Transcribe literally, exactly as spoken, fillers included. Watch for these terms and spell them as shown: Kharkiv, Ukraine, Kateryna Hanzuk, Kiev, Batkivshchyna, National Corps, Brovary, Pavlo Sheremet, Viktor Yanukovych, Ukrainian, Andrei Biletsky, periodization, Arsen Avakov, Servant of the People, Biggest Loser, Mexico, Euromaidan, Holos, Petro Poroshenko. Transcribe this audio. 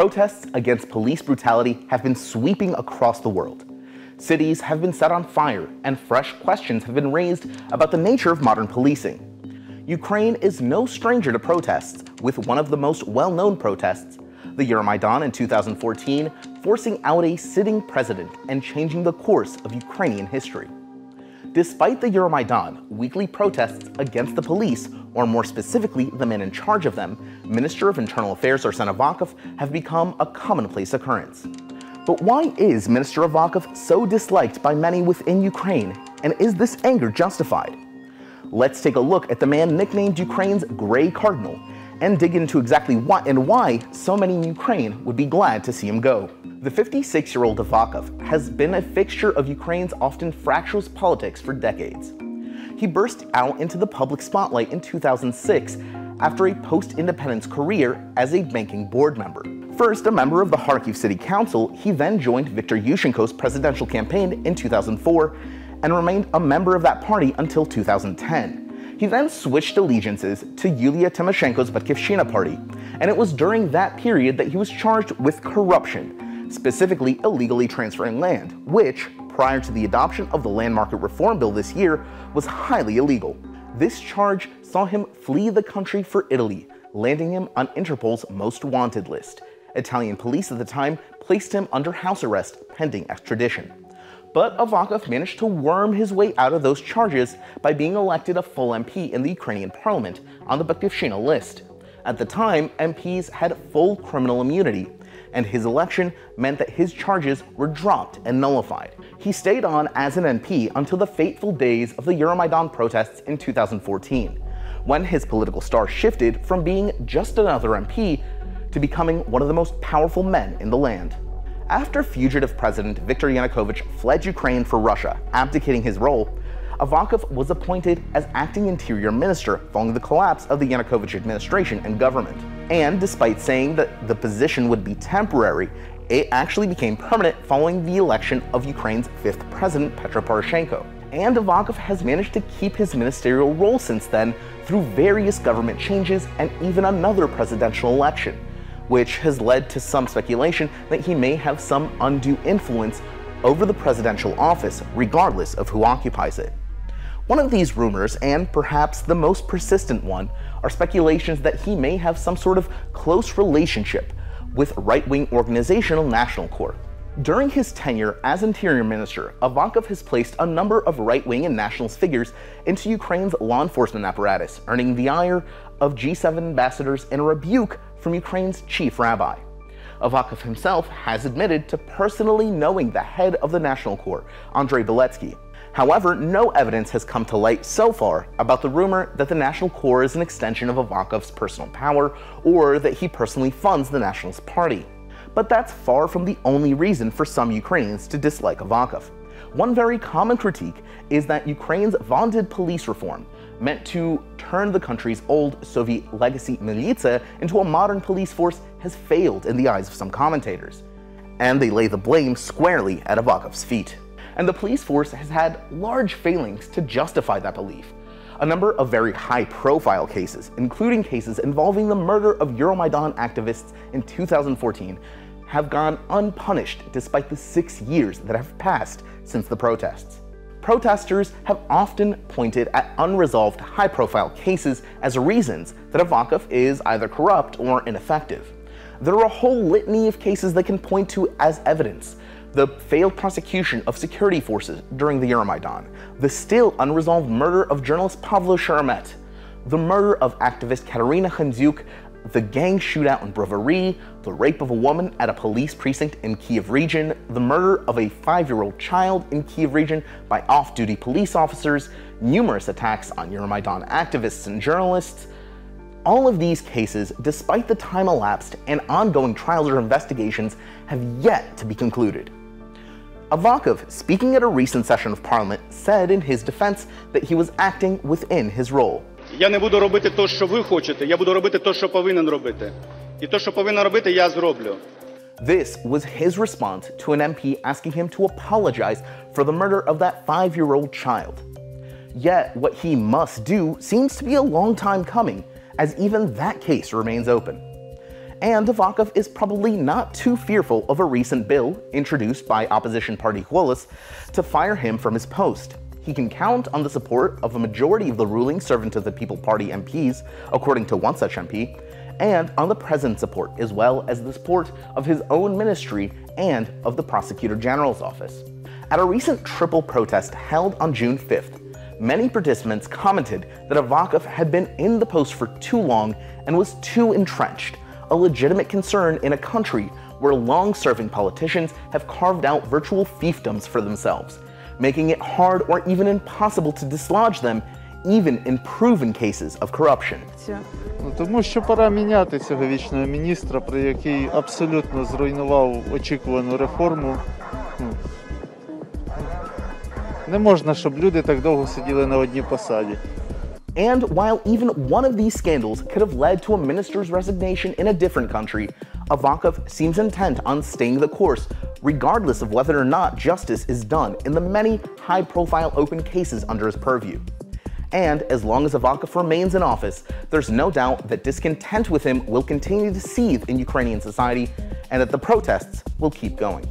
protests against police brutality have been sweeping across the world. Cities have been set on fire, and fresh questions have been raised about the nature of modern policing. Ukraine is no stranger to protests, with one of the most well-known protests, the Euromaidan in two thousand fourteen, forcing out a sitting president and changing the course of Ukrainian history. Despite the Euromaidan, weekly protests against the police, or more specifically, the man in charge of them, Minister of Internal Affairs Arsen Avakov, have become a commonplace occurrence. But why is Minister Avakov so disliked by many within Ukraine, and is this anger justified? Let's take a look at the man nicknamed Ukraine's Grey Cardinal, and dig into exactly what and why so many in Ukraine would be glad to see him go. The fifty-six-year-old Avakov has been a fixture of Ukraine's often fractious politics for decades. He burst out into the public spotlight in two thousand six after a post-independence career as a banking board member. First a member of the Kharkiv City Council, he then joined Viktor Yushchenko's presidential campaign in two thousand four and remained a member of that party until two thousand ten. He then switched allegiances to Yulia Tymoshenko's Batkivshchyna party, and it was during that period that he was charged with corruption, specifically illegally transferring land, which, prior to the adoption of the land market reform bill this year, was highly illegal. This charge saw him flee the country for Italy, landing him on Interpol's most wanted list. Italian police at the time placed him under house arrest pending extradition. But Avakov managed to worm his way out of those charges by being elected a full M P in the Ukrainian parliament on the Batkivshchyna list. At the time, M Ps had full criminal immunity, and his election meant that his charges were dropped and nullified. He stayed on as an M P until the fateful days of the Euromaidan protests in two thousand fourteen, when his political star shifted from being just another M P to becoming one of the most powerful men in the land. After fugitive President Viktor Yanukovych fled Ukraine for Russia, abdicating his role, Avakov was appointed as acting interior minister following the collapse of the Yanukovych administration and government. And despite saying that the position would be temporary, it actually became permanent following the election of Ukraine's fifth president, Petro Poroshenko. And Avakov has managed to keep his ministerial role since then through various government changes and even another presidential election, which has led to some speculation that he may have some undue influence over the presidential office, regardless of who occupies it. One of these rumors, and perhaps the most persistent one, are speculations that he may have some sort of close relationship with right-wing organizational National Corps. During his tenure as Interior Minister, Avakov has placed a number of right-wing and nationalist figures into Ukraine's law enforcement apparatus, earning the ire of G seven ambassadors and a rebuke from Ukraine's chief rabbi. Avakov himself has admitted to personally knowing the head of the National Corps, Andrei Biletsky. However, no evidence has come to light so far about the rumor that the National Corps is an extension of Avakov's personal power or that he personally funds the Nationalist Party. But that's far from the only reason for some Ukrainians to dislike Avakov. One very common critique is that Ukraine's vaunted police reform, meant to turn the country's old Soviet legacy militia into a modern police force, has failed in the eyes of some commentators. And they lay the blame squarely at Avakov's feet. And the police force has had large failings to justify that belief. A number of very high-profile cases, including cases involving the murder of Euromaidan activists in two thousand fourteen, have gone unpunished despite the six years that have passed since the protests. Protesters have often pointed at unresolved, high-profile cases as reasons that Avakov is either corrupt or ineffective. There are a whole litany of cases they can point to as evidence: the failed prosecution of security forces during the Euromaidan, the still unresolved murder of journalist Pavlo Sheremet, the murder of activist Kateryna Hanzuk, the gang shootout in Brovary, the rape of a woman at a police precinct in Kiev region, the murder of a five-year-old child in Kiev region by off-duty police officers, numerous attacks on Euromaidan activists and journalists. All of these cases, despite the time elapsed and ongoing trials or investigations, have yet to be concluded. Avakov, speaking at a recent session of parliament, said in his defense that he was acting within his role. Я не буду робити то, що ви хочете, я буду робити то, що повинен робити. І то, що повинен робити, я зроблю. This was his response to an M P asking him to apologize for the murder of that five-year-old child. Yet, what he must do seems to be a long time coming, as even that case remains open. and Avakov is probably not too fearful of a recent bill introduced by opposition party Holos to fire him from his post. He can count on the support of a majority of the ruling Servant of the People Party M Ps, according to one such M P, and on the president's support, as well as the support of his own ministry and of the Prosecutor General's office. At a recent triple protest held on June fifth, many participants commented that Avakov had been in the post for too long and was too entrenched, a legitimate concern in a country where long-serving politicians have carved out virtual fiefdoms for themselves, making it hard or even impossible to dislodge them, even in proven cases of corruption. Тому що пора міняти цього вічного міністра, про який абсолютно зруйнував очікувану реформу. Не можна, щоб люди так довго сиділи на одній посаді. And while even one of these scandals could have led to a minister's resignation in a different country, Avakov seems intent on staying the course, regardless of whether or not justice is done in the many high-profile open cases under his purview. And as long as Avakov remains in office, there's no doubt that discontent with him will continue to seethe in Ukrainian society and that the protests will keep going.